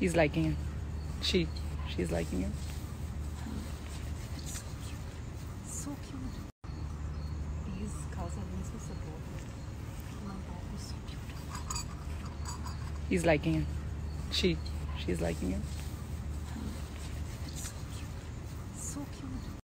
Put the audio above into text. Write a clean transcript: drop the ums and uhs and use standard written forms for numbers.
He's liking it. She's liking it. It's so cute. These cousins are so supportive. My dad is so beautiful. He's liking it. She's liking it. It's so cute. So cute.